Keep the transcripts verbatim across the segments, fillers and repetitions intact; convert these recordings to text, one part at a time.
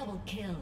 Double kill.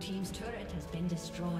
Team's turret has been destroyed.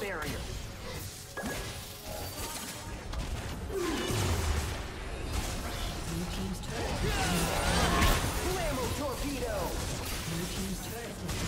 Barrier. Blue team's turret. Flammo torpedo. Blue team's turret.